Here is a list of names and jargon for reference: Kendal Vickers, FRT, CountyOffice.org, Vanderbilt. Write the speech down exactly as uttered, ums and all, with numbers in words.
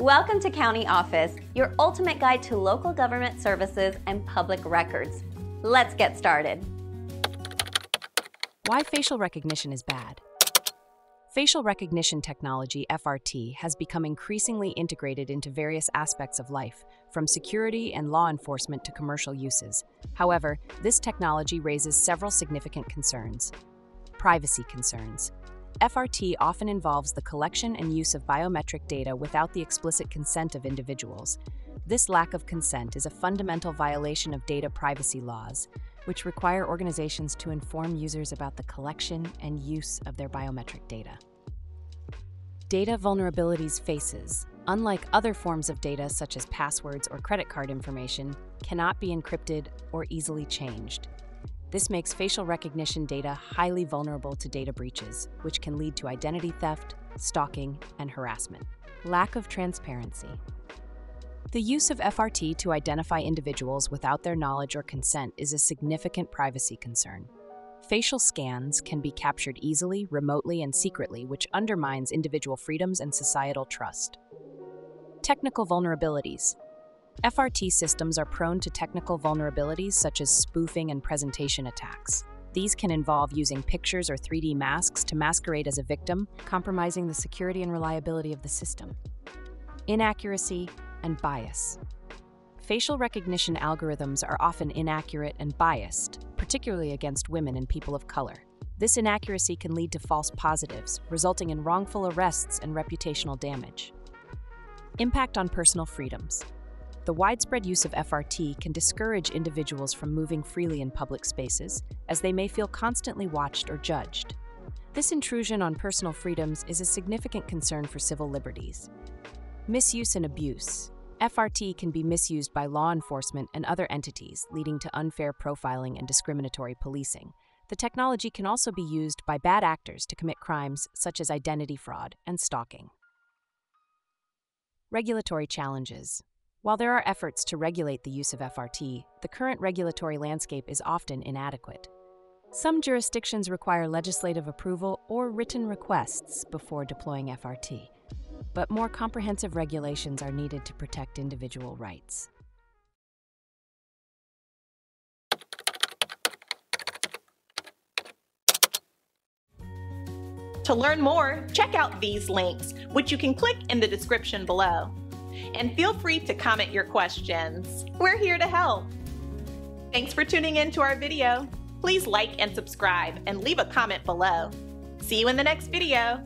Welcome to County Office, your ultimate guide to local government services and public records. Let's get started. Why facial recognition is bad. Facial recognition technology, F R T, has become increasingly integrated into various aspects of life, from security and law enforcement to commercial uses. However, this technology raises several significant concerns. Privacy concerns. F R T often involves the collection and use of biometric data without the explicit consent of individuals. This lack of consent is a fundamental violation of data privacy laws, which require organizations to inform users about the collection and use of their biometric data. Data vulnerabilities faces, unlike other forms of data such as passwords or credit card information, cannot be encrypted or easily changed. This makes facial recognition data highly vulnerable to data breaches, which can lead to identity theft, stalking, and harassment. Lack of transparency. The use of F R T to identify individuals without their knowledge or consent is a significant privacy concern. Facial scans can be captured easily, remotely, and secretly, which undermines individual freedoms and societal trust. Technical vulnerabilities. F R T systems are prone to technical vulnerabilities such as spoofing and presentation attacks. These can involve using pictures or three D masks to masquerade as a victim, compromising the security and reliability of the system. Inaccuracy and bias. Facial recognition algorithms are often inaccurate and biased, particularly against women and people of color. This inaccuracy can lead to false positives, resulting in wrongful arrests and reputational damage. Impact on personal freedoms. The widespread use of F R T can discourage individuals from moving freely in public spaces, as they may feel constantly watched or judged. This intrusion on personal freedoms is a significant concern for civil liberties. Misuse and abuse. F R T can be misused by law enforcement and other entities, leading to unfair profiling and discriminatory policing. The technology can also be used by bad actors to commit crimes such as identity fraud and stalking. Regulatory challenges. While there are efforts to regulate the use of F R T, the current regulatory landscape is often inadequate. Some jurisdictions require legislative approval or written requests before deploying F R T. But more comprehensive regulations are needed to protect individual rights. To learn more, check out these links, which you can click in the description below. And feel free to comment your questions. We're here to help. Thanks for tuning in to our video. Please like and subscribe and leave a comment below. See you in the next video.